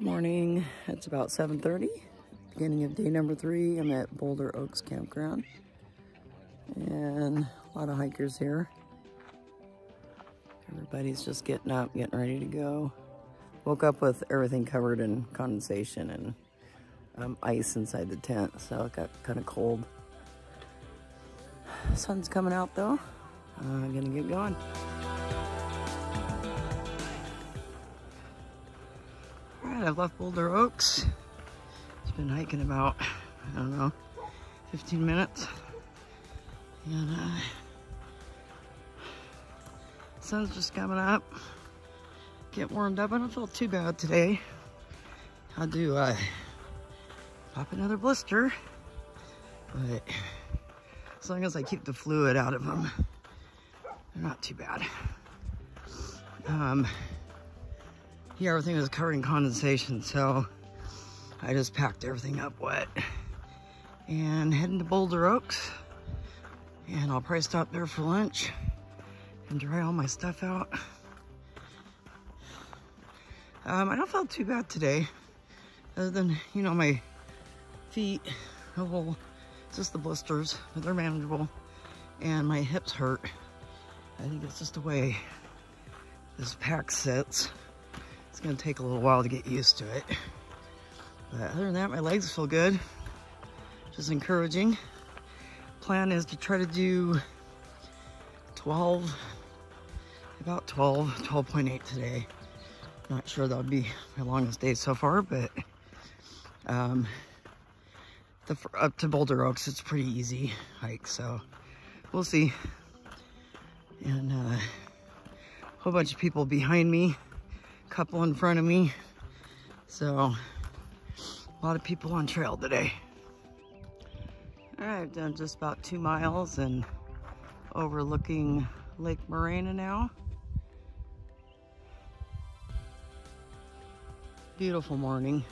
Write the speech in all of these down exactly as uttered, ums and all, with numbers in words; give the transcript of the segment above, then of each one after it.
Good morning. It's about seven thirty, beginning of day number three. I'm at Boulder Oaks Campground, and a lot of hikers here. Everybody's just getting up, getting ready to go. Woke up with everything covered in condensation and um, ice inside the tent, so it got kind of cold. Sun's coming out though. I'm uh, gonna get going. I've left Boulder Oaks. It's been hiking about, I don't know, fifteen minutes. And uh, sun's just coming up. Get warmed up. I don't feel too bad today. I do uh, pop another blister, but as long as I keep the fluid out of them, they're not too bad. Um. Yeah, everything was covered in condensation, so I just packed everything up wet and heading to Boulder Oaks, and I'll probably stop there for lunch and dry all my stuff out. Um, I don't feel too bad today, other than, you know, my feet, a little, just the blisters, but they're manageable, and my hips hurt. I think it's just the way this pack sits. It's gonna take a little while to get used to it. But other than that, my legs feel good, which is encouraging. Plan is to try to do twelve, about twelve, twelve point eight today. Not sure that'll be my longest day so far, but um, the, up to Boulder Oaks, it's a pretty easy hike, so we'll see. And uh, a whole bunch of people behind me, couple in front of me, so a lot of people on trail today. All right, I've done just about two miles and overlooking Lake Morena now. Beautiful morning.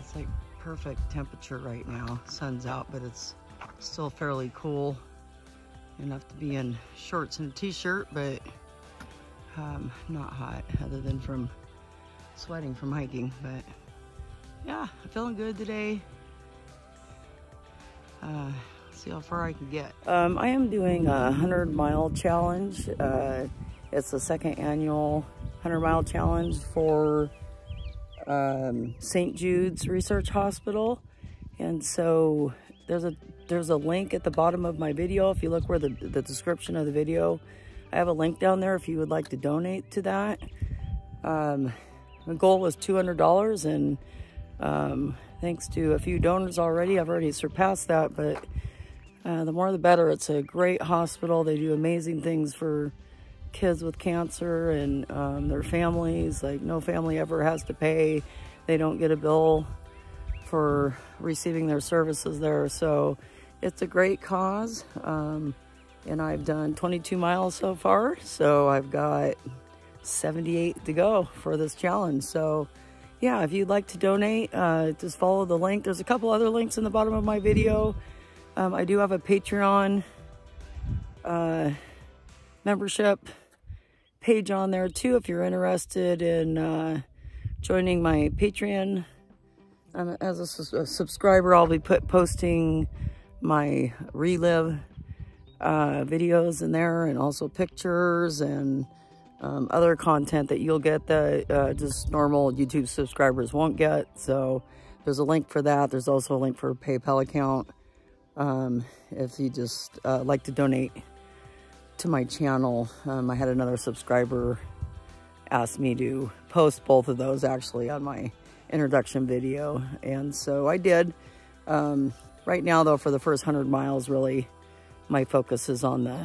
It's like perfect temperature right now. Sun's out, but it's still fairly cool. Enough to be in shorts and a t-shirt, but Um, not hot, other than from sweating from hiking, but yeah, I'm feeling good today. Uh, see how far I can get. Um, I am doing a hundred mile challenge. Uh, it's the second annual hundred mile challenge for um, Saint Jude's Research Hospital, and so there's a there's a link at the bottom of my video. If you look where the the description of the video, I have a link down there if you would like to donate to that. Um, the goal was two hundred dollars, and um, thanks to a few donors already, I've already surpassed that, but uh, the more the better. It's a great hospital. They do amazing things for kids with cancer and um, their families. Like, no family ever has to pay. They don't get a bill for receiving their services there. So it's a great cause. Um, And I've done twenty-two miles so far, so I've got seventy-eight to go for this challenge. So yeah, if you'd like to donate, uh, just follow the link. There's a couple other links in the bottom of my video. Um, I do have a Patreon uh, membership page on there too, if you're interested in uh, joining my Patreon. Um, as a, su a subscriber, I'll be put posting my Relive uh videos in there, and also pictures and um, other content that you'll get that uh, just normal YouTube subscribers won't get. So there's a link for that. There's also a link for a PayPal account um, if you just uh, like to donate to my channel. um, I had another subscriber ask me to post both of those actually on my introduction video, and so I did. Um, right now though, for the first hundred miles, really my focus is on the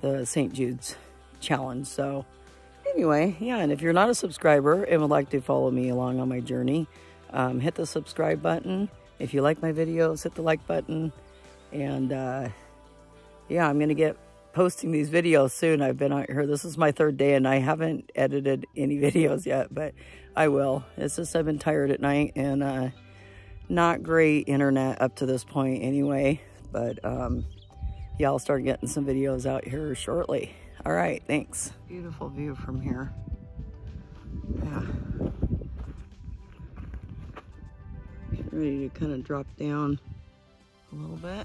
the Saint Jude's challenge. So anyway, yeah, and if you're not a subscriber and would like to follow me along on my journey, um, hit the subscribe button. If you like my videos, hit the like button. And uh, yeah, I'm gonna get posting these videos soon. I've been out here, this is my third day, and I haven't edited any videos yet, but I will. It's just I've been tired at night, and uh, not great internet up to this point anyway, but um, yeah, I'll start getting some videos out here shortly. All right, thanks. Beautiful view from here. Yeah. getting ready to kind of drop down a little bit.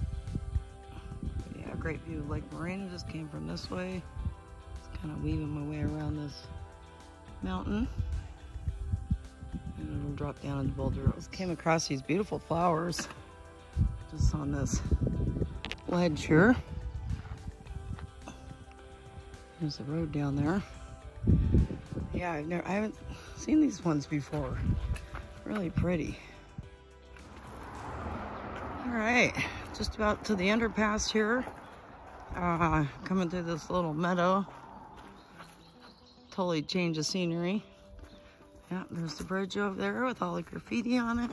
But yeah, great view of Lake Morena. Just came from this way. Just kind of weaving my way around this mountain. And it'll drop down into Boulder Oaks. Just came across these beautiful flowers just on this ledge here. There's the road down there. Yeah, I've never, I haven't seen these ones before. Really pretty. All right, just about to the underpass here. Uh, coming through this little meadow. Totally change of scenery. Yeah, there's the bridge over there with all the graffiti on it.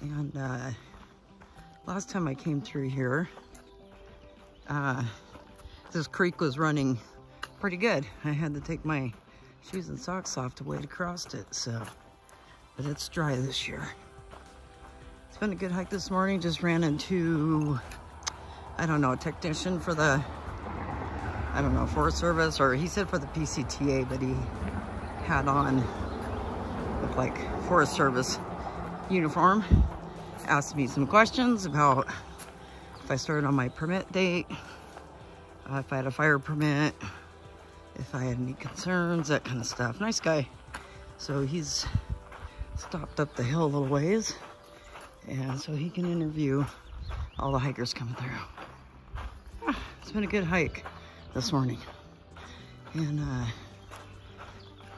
And uh, last time I came through here, uh, this creek was running pretty good. I had to take my shoes and socks off to wade across it, so. But it's dry this year. It's been a good hike this morning. Just ran into, I don't know, a technician for the, I don't know, Forest Service, or he said for the P C T A, but he had on, looked like Forest Service uniform. Asked me some questions about if I started on my permit date, uh, if I had a fire permit, if I had any concerns, that kind of stuff. Nice guy. So he's stopped up the hill a little ways, and so he can interview all the hikers coming through. Ah, it's been a good hike this morning. And uh,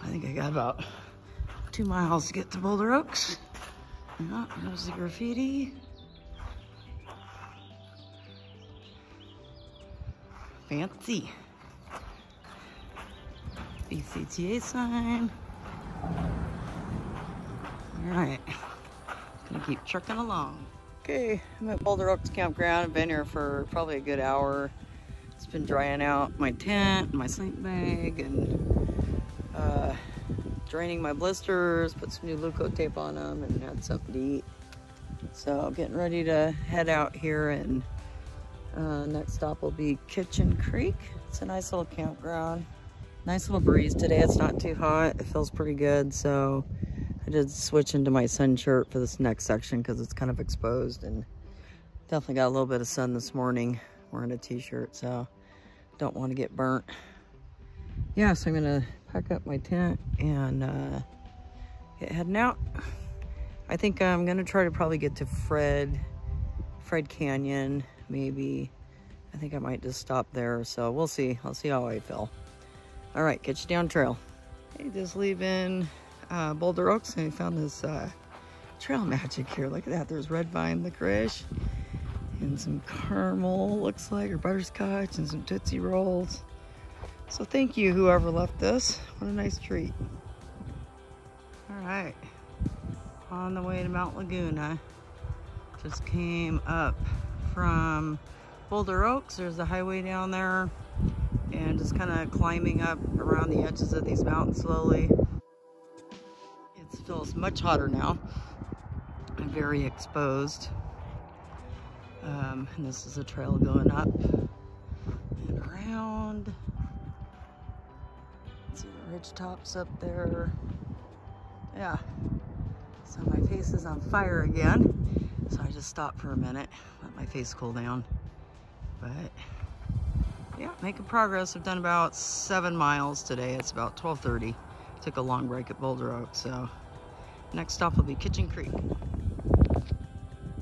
I think I got about two miles to get to Boulder Oaks. Yeah, there's the graffiti. Fancy. P C T A sign. All right, gonna keep trucking along. Okay, I'm at Boulder Oaks Campground. I've been here for probably a good hour. It's been drying out my tent, my sleep bag, and uh, draining my blisters, put some new Leuco tape on them, and had something to eat. So I'm getting ready to head out here, and uh, next stop will be Kitchen Creek. It's a nice little campground. Nice little breeze today. It's not too hot. It feels pretty good, so I did switch into my sun shirt for this next section because it's kind of exposed, and definitely got a little bit of sun this morning wearing a t-shirt, so don't want to get burnt. Yeah, so I'm gonna pack up my tent and uh, get heading out. I think I'm gonna try to probably get to Fred, Fred Canyon, maybe. I think I might just stop there, so we'll see. I'll see how I feel. All right, Kitchen Down Trail. Hey, just leaving Uh, Boulder Oaks, and I found this uh, trail magic here. Look at that. There's red vine licorice and some caramel, looks like, or butterscotch, and some Tootsie Rolls. So thank you, whoever left this. What a nice treat. All right, on the way to Mount Laguna. Just came up from Boulder Oaks. There's the highway down there, and just kind of climbing up around the edges of these mountains slowly. It feels much hotter now. I'm very exposed. Um, and this is a trail going up and around. See the ridge tops up there. Yeah. So my face is on fire again. So I just stopped for a minute, let my face cool down. But yeah, making progress. I've done about seven miles today. It's about twelve thirty. Took a long break at Boulder Oaks, so next stop will be Kitchen Creek.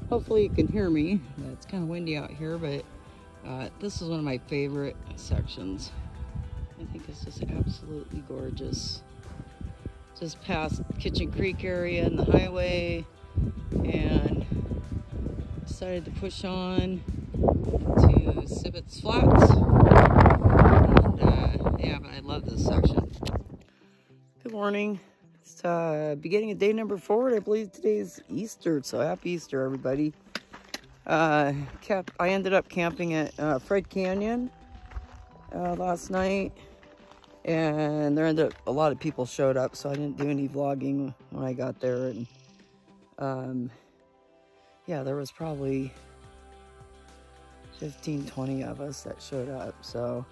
Hopefully you can hear me. It's kind of windy out here, but uh, this is one of my favorite sections. I think it's just absolutely gorgeous. Just past Kitchen Creek area and the highway, and decided to push on to Cibbets Flats. And, uh, yeah, but I love this section. Good morning. It's uh, beginning of day number four. I believe today's Easter, so happy Easter, everybody. Uh, kept, I ended up camping at uh, Fred Canyon uh, last night, and there ended up a lot of people showed up, so I didn't do any vlogging when I got there. And um, yeah, there was probably fifteen, twenty of us that showed up, so.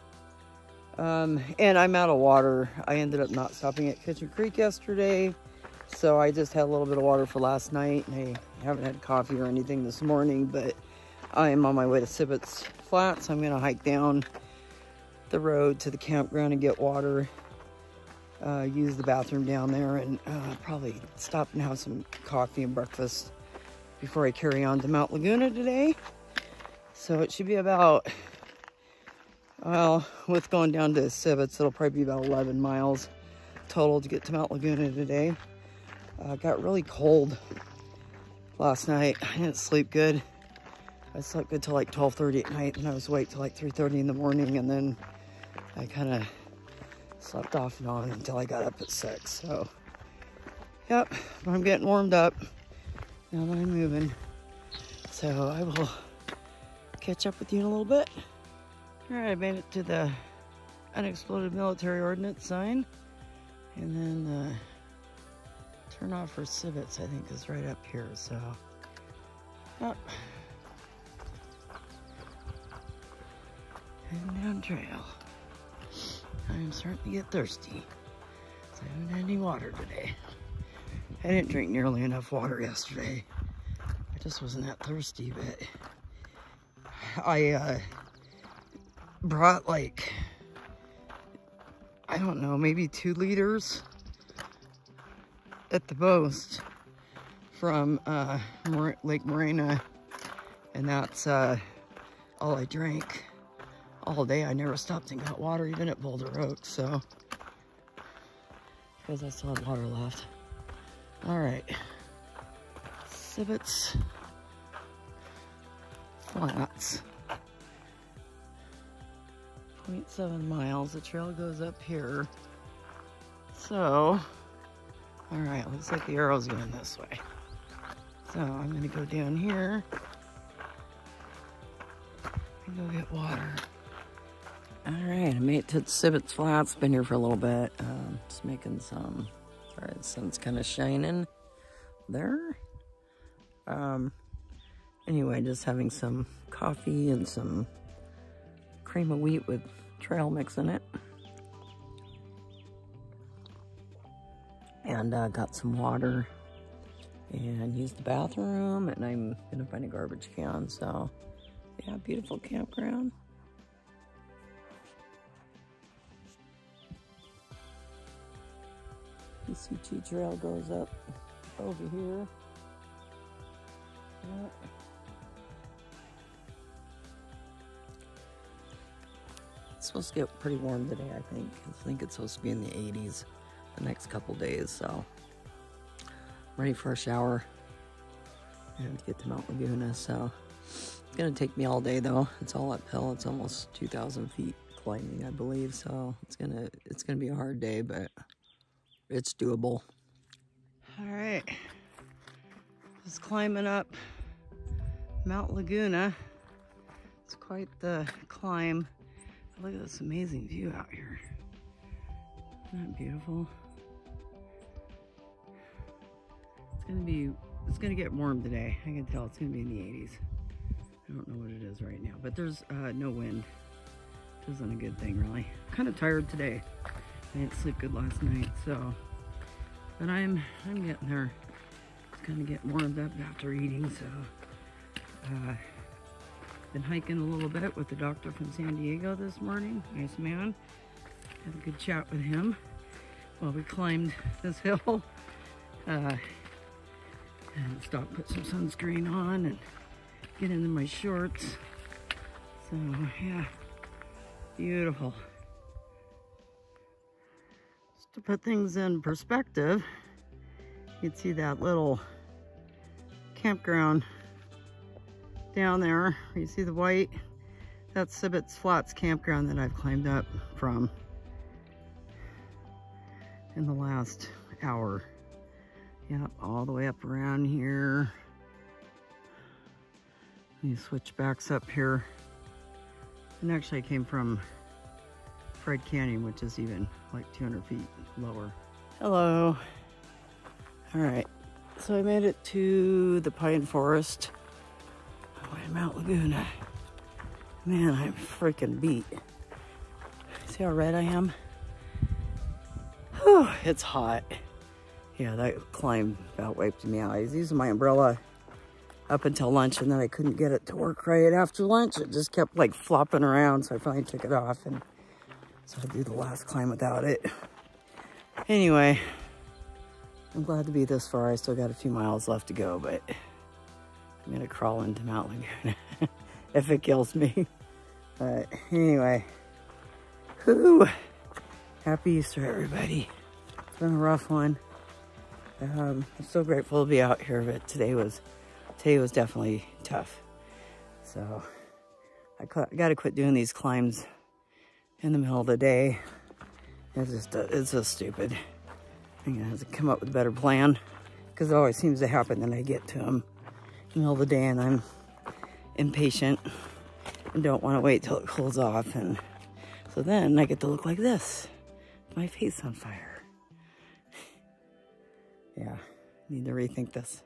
Um, and I'm out of water. I ended up not stopping at Kitchen Creek yesterday. So I just had a little bit of water for last night. I haven't had coffee or anything this morning, but I am on my way to Cibbets Flats. I'm gonna hike down the road to the campground and get water, uh, use the bathroom down there, and uh, probably stop and have some coffee and breakfast before I carry on to Mount Laguna today. So it should be about, well, with going down to Cibbets, it'll probably be about eleven miles total to get to Mount Laguna today. Uh, got really cold last night. I didn't sleep good. I slept good till like twelve thirty at night, and I was awake till like three thirty in the morning, and then I kind of slept off and on until I got up at six. So, yep, I'm getting warmed up now that I'm moving. So I will catch up with you in a little bit. All right, I made it to the unexploded military ordnance sign, and then the turn off for Cibbets, I think, is right up here. So, yep. And down trail. I'm starting to get thirsty. So I haven't had any water today. I didn't drink nearly enough water yesterday. I just wasn't that thirsty, but I uh, brought like, I don't know, maybe two liters at the most from uh, Lake Morena, and that's uh, all I drank all day. I never stopped and got water, even at Boulder Oaks, so, because I still had water left. All right, Cibbets Flats, zero point seven miles. The trail goes up here. So, all right, looks like the arrow's going this way. So I'm gonna go down here and go get water. All right, I made it to Cibbets Flats. Been here for a little bit. Um, just making some. All right, sun's kind of shining there. Um, anyway, just having some coffee and some cream of wheat with trail mix in it. And uh, got some water and used the bathroom, and I'm gonna find a garbage can. So yeah, beautiful campground. P C T trail goes up over here. Yep. It's supposed to get pretty warm today, I think. I think it's supposed to be in the eighties the next couple days, so I'm ready for a shower and to get to Mount Laguna. So it's gonna take me all day though. It's all uphill. It's almost two thousand feet climbing, I believe. So it's gonna it's gonna be a hard day, but it's doable. All right, just climbing up Mount Laguna. It's quite the climb. Look at this amazing view out here. Isn't that beautiful? It's gonna be, it's gonna get warm today. I can tell it's gonna be in the eighties. I don't know what it is right now, but there's uh, no wind. Which isn't a good thing, really. Kind of tired today. I didn't sleep good last night, so, but I'm I'm getting there. It's kind of getting warmed up after eating, so uh, been hiking a little bit with the doctor from San Diego this morning. Nice man. Had a good chat with him while we climbed this hill. Uh, and stopped, put some sunscreen on, and get into my shorts. So yeah, beautiful. To put things in perspective, you can see that little campground down there. You see the white? That's Cibbets Flats campground that I've climbed up from in the last hour. Yep, all the way up around here. These switchbacks up here. And actually I came from Fred Canyon, which is even like two hundred feet lower. Hello. All right, so I made it to the pine forest. Oh, in Mount Laguna. Man, I'm freaking beat. See how red I am? Whew, it's hot. Yeah, that climb about wiped me out. I was using my umbrella up until lunch, and then I couldn't get it to work right after lunch. It just kept, like, flopping around, so I finally took it off, and so I did the last climb without it. Anyway, I'm glad to be this far. I still got a few miles left to go, but I'm going to crawl into Mount Laguna if it kills me. But anyway, whoo! Happy Easter, everybody. It's been a rough one. Um, I'm so grateful to be out here, but today was today was definitely tough. So I got to quit doing these climbs in the middle of the day. It's just uh, it's just stupid. I'm gonna have to come up with a better plan, because it always seems to happen that I get to them in the middle of the day and I'm impatient and don't want to wait till it cools off, and so then I get to look like this, my face on fire. Yeah, need to rethink this.